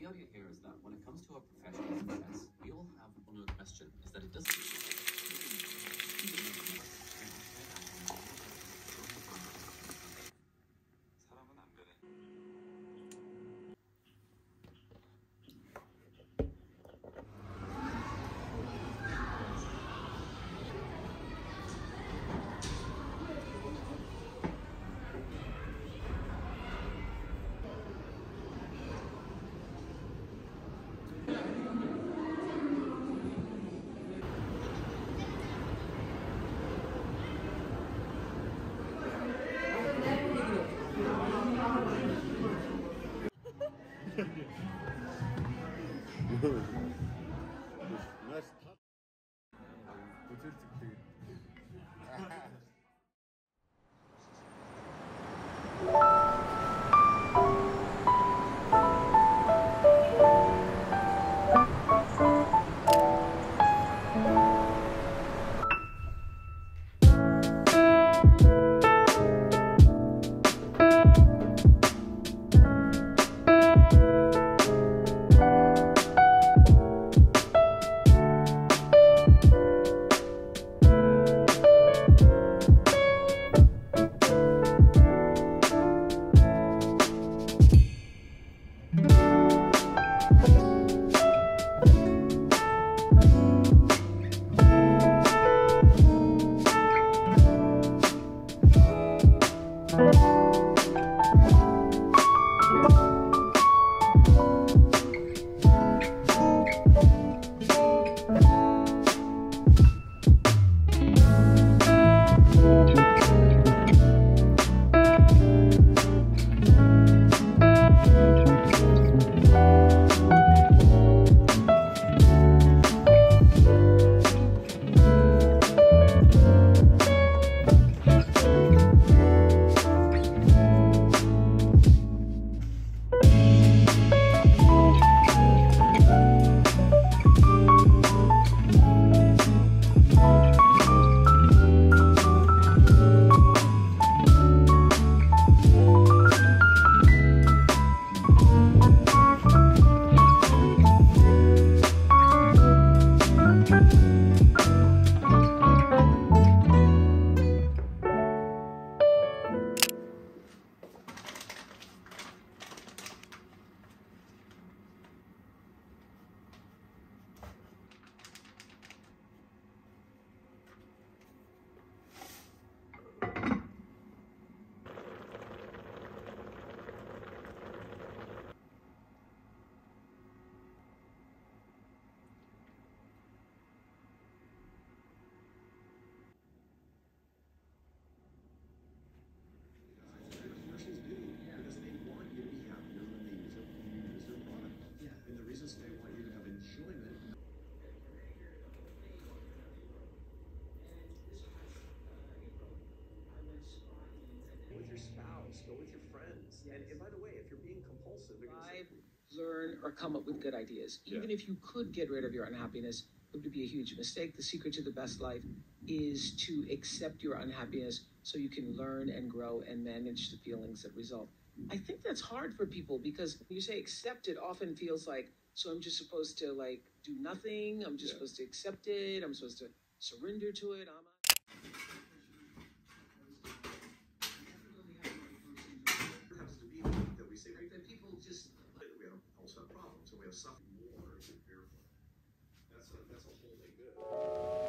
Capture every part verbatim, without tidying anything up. reality here is that when it comes to our professional success, we all have one other question, is that it doesn't And, and by the way, if you're being compulsive, drive, learn, or come up with good ideas. Even yeah. if you could get rid of your unhappiness, it would be a huge mistake. The secret to the best life is to accept your unhappiness so you can learn and grow and manage the feelings that result. I think that's hard for people because when you say accept it often feels like, so I'm just supposed to like do nothing. I'm just yeah. supposed to accept it. I'm supposed to surrender to it. I'm something more if you're fearful. That's a, that's a whole thing good.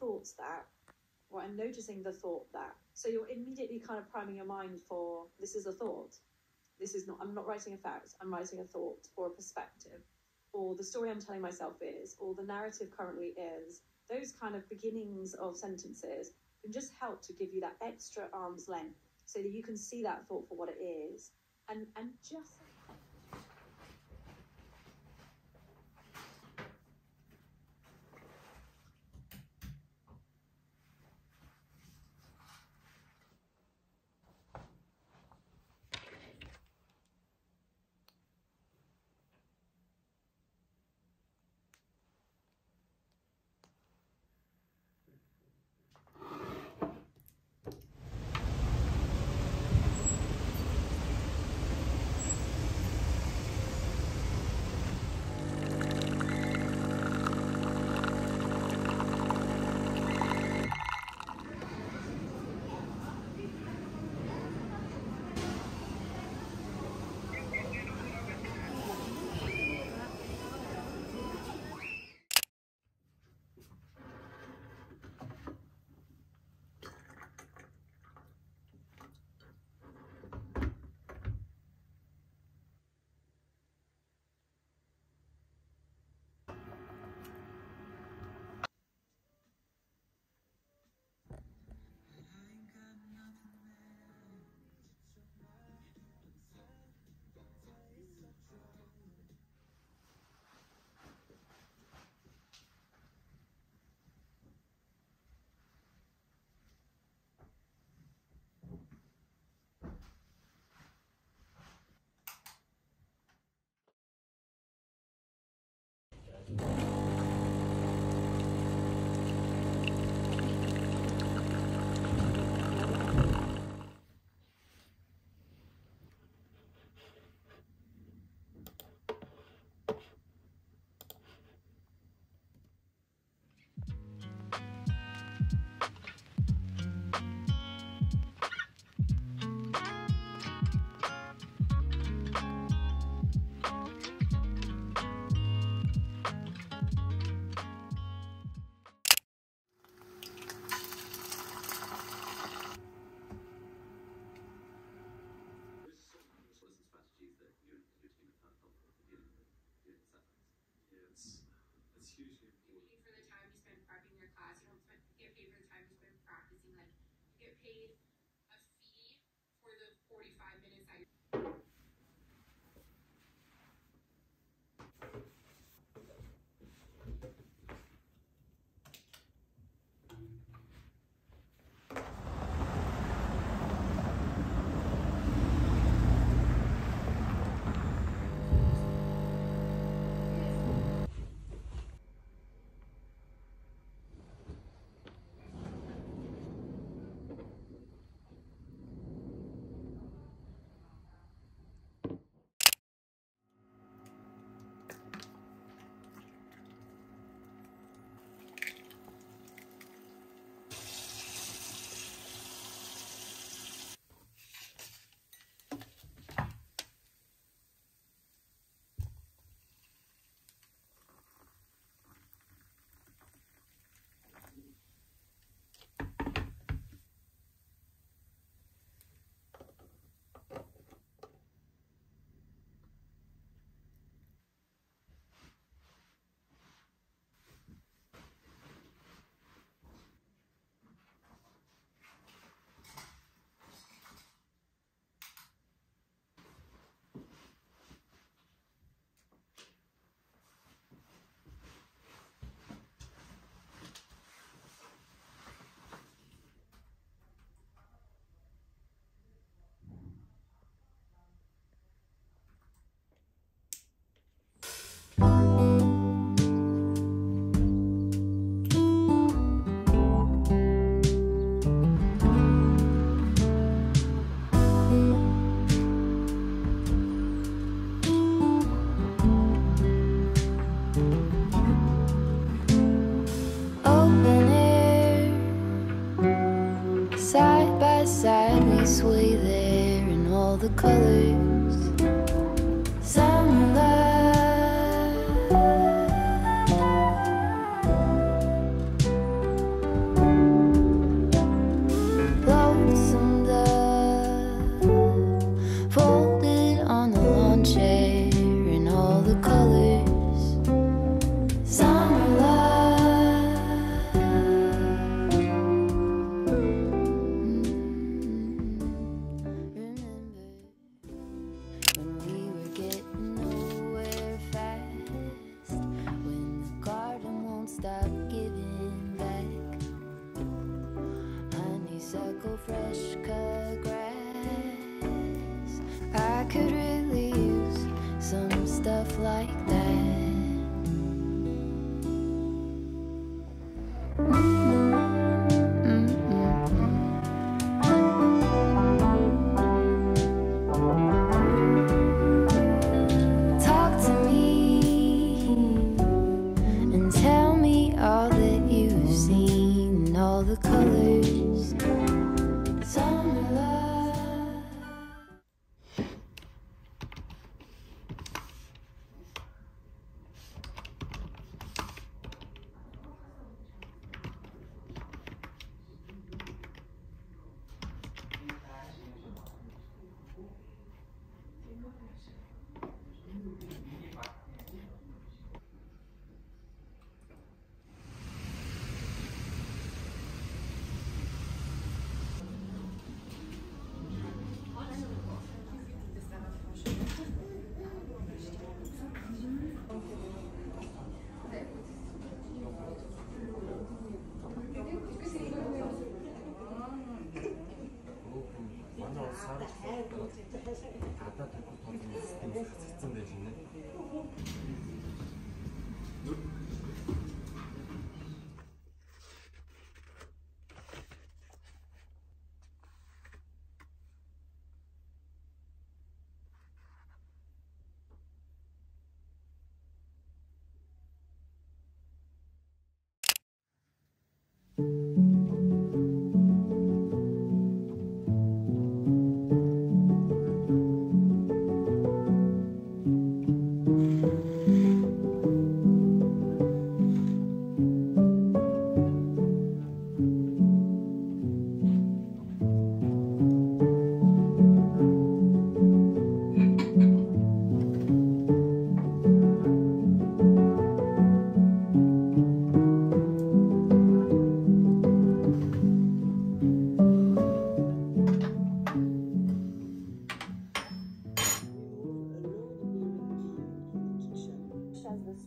thoughts that, or I'm noticing the thought that. So you're immediately kind of priming your mind for, this is a thought. This is not, I'm not writing a fact, I'm writing a thought or a perspective, or the story I'm telling myself is, or the narrative currently is. Those kind of beginnings of sentences can just help to give you that extra arm's length so that you can see that thought for what it is. And, and just...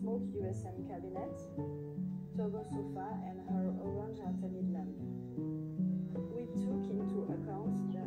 smoked U S M cabinet, toggle sofa and her orange antennae lamp. We took into account their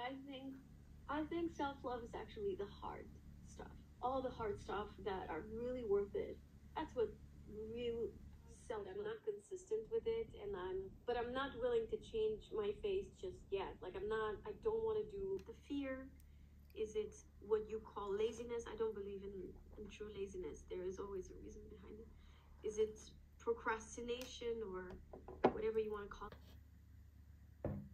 I think I think self-love is actually the hard stuff. All the hard stuff that are really worth it. That's what real self-love. I'm not consistent with it, and I'm but I'm not willing to change my face just yet. Like I'm not I don't want to do the fear. Is it what you call laziness? I don't believe in, in true laziness. There is always a reason behind it. Is it procrastination or whatever you want to call it?